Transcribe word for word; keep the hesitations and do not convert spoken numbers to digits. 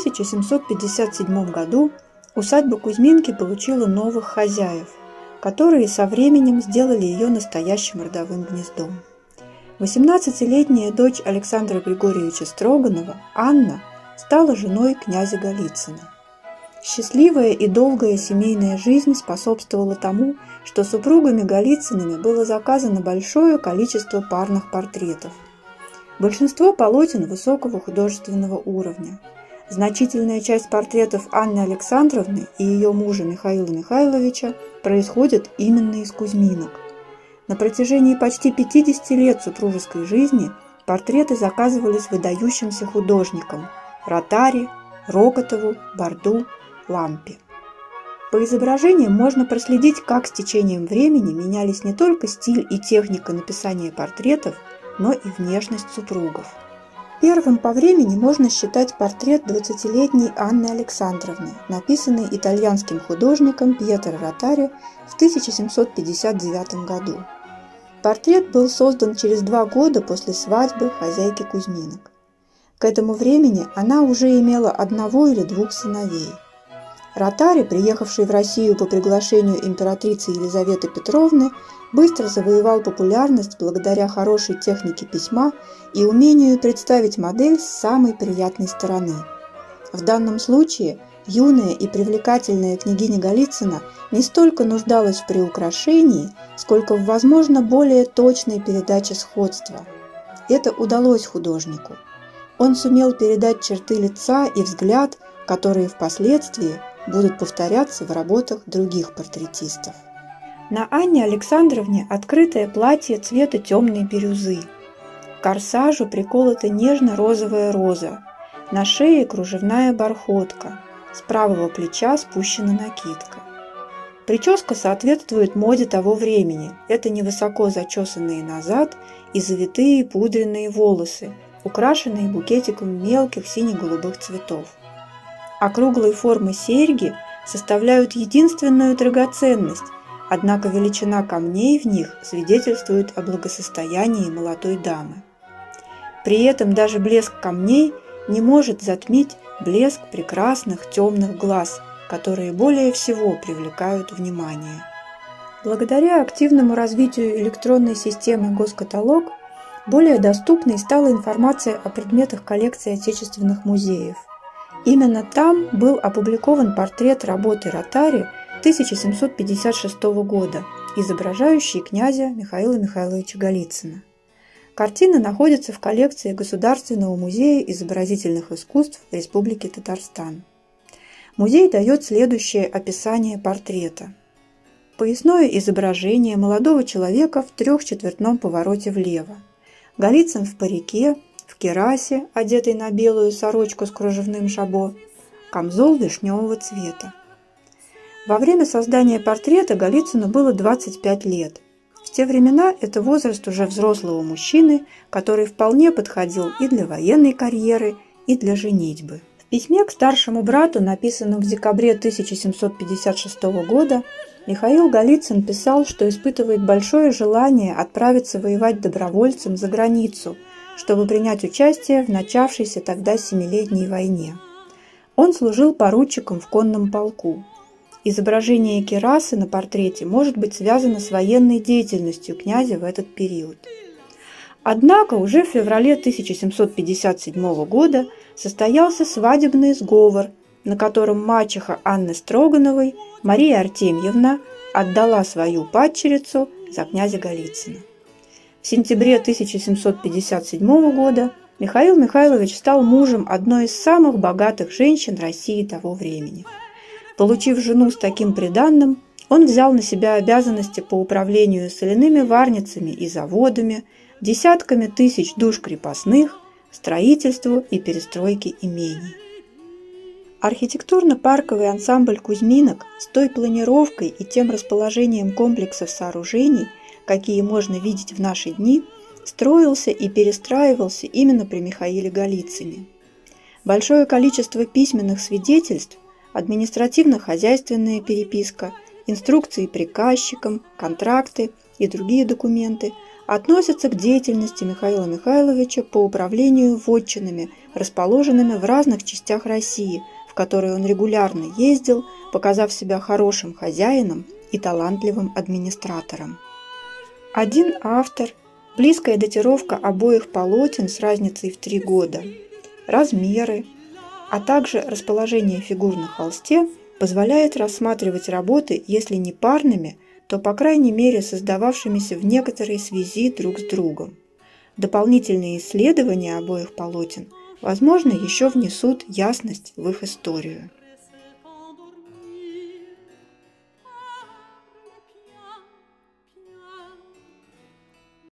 тысяча семьсот пятьдесят седьмом году усадьба Кузьминки получила новых хозяев, которые со временем сделали ее настоящим родовым гнездом. восемнадцатилетняя дочь Александра Григорьевича Строганова, Анна, стала женой князя Голицына. Счастливая и долгая семейная жизнь способствовала тому, что супругами Голицынами было заказано большое количество парных портретов. Большинство полотен высокого художественного уровня. Значительная часть портретов Анны Александровны и ее мужа Михаила Михайловича происходит именно из Кузьминок. На протяжении почти пятидесяти лет супружеской жизни портреты заказывались выдающимся художникам – Ротари, Рокотову, Барду, Лампи. По изображениям можно проследить, как с течением времени менялись не только стиль и техника написания портретов, но и внешность супругов. Первым по времени можно считать портрет двадцатилетней Анны Александровны, написанный итальянским художником Пьетро Ротари в тысяча семьсот пятьдесят девятом году. Портрет был создан через два года после свадьбы хозяйки Кузьминок. К этому времени она уже имела одного или двух сыновей. Ротари, приехавший в Россию по приглашению императрицы Елизаветы Петровны, быстро завоевал популярность благодаря хорошей технике письма и умению представить модель с самой приятной стороны. В данном случае юная и привлекательная княгиня Голицына не столько нуждалась в приукрашении, сколько в, возможно, более точной передаче сходства. Это удалось художнику. Он сумел передать черты лица и взгляд, которые впоследствии будут повторяться в работах других портретистов. На Анне Александровне открытое платье цвета темной бирюзы. К корсажу приколота нежно-розовая роза, на шее кружевная бархотка, с правого плеча спущена накидка. Прическа соответствует моде того времени. Это невысоко зачесанные назад и завитые пудренные волосы, украшенные букетиком мелких сине-голубых цветов. Округлой формы серьги составляют единственную драгоценность, однако величина камней в них свидетельствует о благосостоянии молодой дамы. При этом даже блеск камней не может затмить блеск прекрасных темных глаз, которые более всего привлекают внимание. Благодаря активному развитию электронной системы «Госкаталог» более доступной стала информация о предметах коллекции отечественных музеев. Именно там был опубликован портрет работы Ротари тысяча семьсот пятьдесят шестого года, изображающий князя Михаила Михайловича Голицына. Картина находится в коллекции Государственного музея изобразительных искусств Республики Татарстан. Музей дает следующее описание портрета. Поясное изображение молодого человека в трехчетвертном повороте влево. Голицын в парике, в керасе, одетый на белую сорочку с кружевным жабо, камзол вишневого цвета. Во время создания портрета Голицыну было двадцать пять лет. В те времена это возраст уже взрослого мужчины, который вполне подходил и для военной карьеры, и для женитьбы. В письме к старшему брату, написанном в декабре тысяча семьсот пятьдесят шестого года, Михаил Голицын писал, что испытывает большое желание отправиться воевать добровольцем за границу, чтобы принять участие в начавшейся тогда Семилетней войне. Он служил поручиком в конном полку. Изображение керасы на портрете может быть связано с военной деятельностью князя в этот период. Однако уже в феврале тысяча семьсот пятьдесят седьмого года состоялся свадебный сговор, на котором мачеха Анны Строгановой Мария Артемьевна отдала свою падчерицу за князя Голицына. В сентябре тысяча семьсот пятьдесят седьмого года Михаил Михайлович стал мужем одной из самых богатых женщин России того времени. Получив жену с таким приданным, он взял на себя обязанности по управлению соляными варницами и заводами, десятками тысяч душ крепостных, строительству и перестройке имений. Архитектурно-парковый ансамбль Кузьминок с той планировкой и тем расположением комплексов сооружений, какие можно видеть в наши дни, строился и перестраивался именно при Михаиле Голицыне. Большое количество письменных свидетельств, административно-хозяйственная переписка, инструкции приказчикам, контракты и другие документы относятся к деятельности Михаила Михайловича по управлению вотчинами, расположенными в разных частях России, в которые он регулярно ездил, показав себя хорошим хозяином и талантливым администратором. Один автор, близкая датировка обоих полотен с разницей в три года, размеры, а также расположение фигур на холсте позволяет рассматривать работы, если не парными, то, по крайней мере, создававшимися в некоторой связи друг с другом. Дополнительные исследования обоих полотен, возможно, еще внесут ясность в их историю.